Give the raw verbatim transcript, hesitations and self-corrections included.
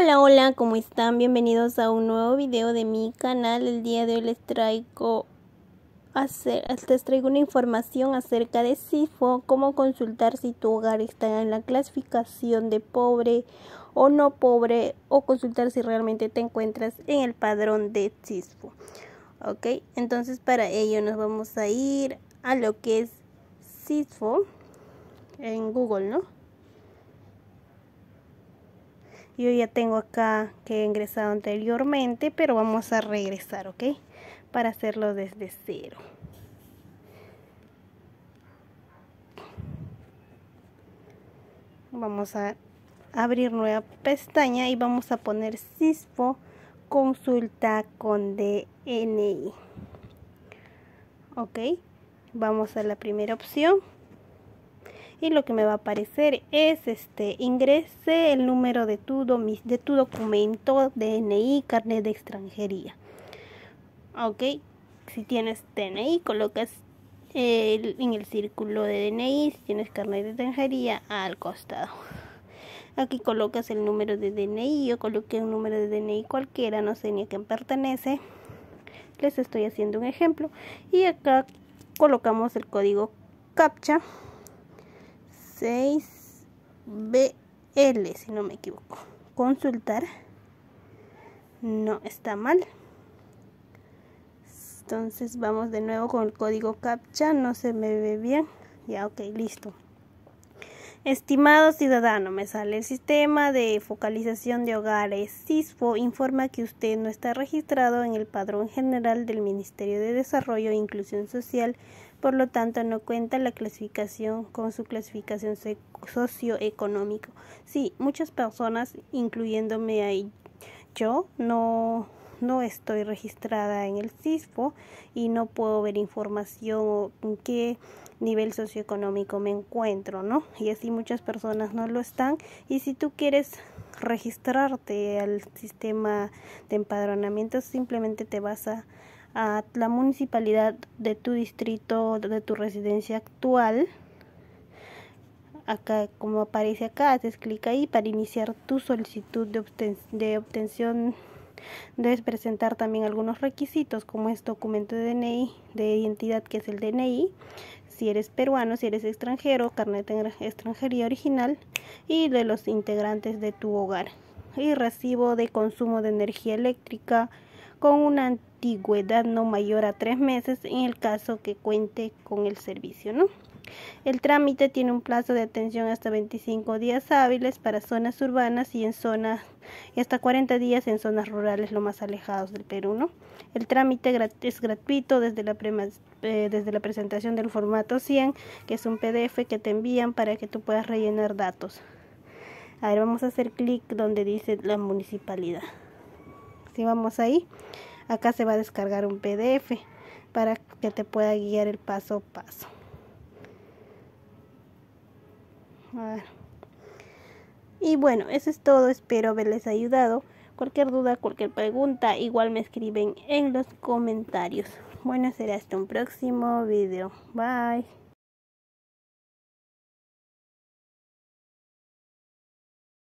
Hola, hola, ¿cómo están? Bienvenidos a un nuevo video de mi canal. El día de hoy les traigo, hacer, les traigo una información acerca de SISFOH, cómo consultar si tu hogar está en la clasificación de pobre o no pobre, o consultar si realmente te encuentras en el padrón de SISFOH. Ok, entonces para ello nos vamos a ir a lo que es SISFOH en Google, ¿no? Yo ya tengo acá que he ingresado anteriormente, pero vamos a regresar, ¿ok? Para hacerlo desde cero. Vamos a abrir nueva pestaña y vamos a poner SISFOH consulta con D N I. Ok, vamos a la primera opción. Y lo que me va a aparecer es este, ingrese el número de tu, de tu documento, D N I, carnet de extranjería. Ok, si tienes D N I, colocas eh, en el círculo de D N I, si tienes carnet de extranjería, al costado. Aquí colocas el número de D N I, yo coloqué un número de D N I cualquiera, no sé ni a quién pertenece. Les estoy haciendo un ejemplo. Y acá colocamos el código CAPTCHA. seis B L, si no me equivoco. Consultar. No está mal. Entonces vamos de nuevo con el código CAPTCHA. No se me ve bien. Ya, ok, listo. Estimado ciudadano, me sale el sistema de focalización de hogares. SISFOH informa que usted no está registrado en el Padrón General del Ministerio de Desarrollo e Inclusión Social, por lo tanto no cuenta la clasificación con su clasificación socioeconómico. Sí, muchas personas, incluyéndome ahí, yo no, no estoy registrada en el SISFOH y no puedo ver información o en qué nivel socioeconómico me encuentro, ¿no? Y así muchas personas no lo están. Y si tú quieres registrarte al sistema de empadronamiento, simplemente te vas a, a la municipalidad de tu distrito, de tu residencia actual. Acá, como aparece acá, haces clic ahí para iniciar tu solicitud de, obten de obtención. Debes presentar también algunos requisitos, como es documento de D N I, de identidad, que es el D N I, si eres peruano, si eres extranjero, carnet de extranjería original y de los integrantes de tu hogar, y recibo de consumo de energía eléctrica con una antigüedad no mayor a tres meses en el caso que cuente con el servicio, ¿no? El trámite tiene un plazo de atención hasta veinticinco días hábiles para zonas urbanas y en zonas y hasta cuarenta días en zonas rurales, lo más alejados del Perú, ¿no? El trámite es gratuito desde la, prema, eh, desde la presentación del formato cien, que es un P D F que te envían para que tú puedas rellenar datos. A ver, vamos a hacer clic donde dice la municipalidad. Si vamos ahí, acá se va a descargar un P D F para que te pueda guiar el paso a paso. Y bueno, eso es todo, espero haberles ayudado. Cualquier duda, cualquier pregunta, igual me escriben en los comentarios. Bueno, será hasta un próximo video. Bye.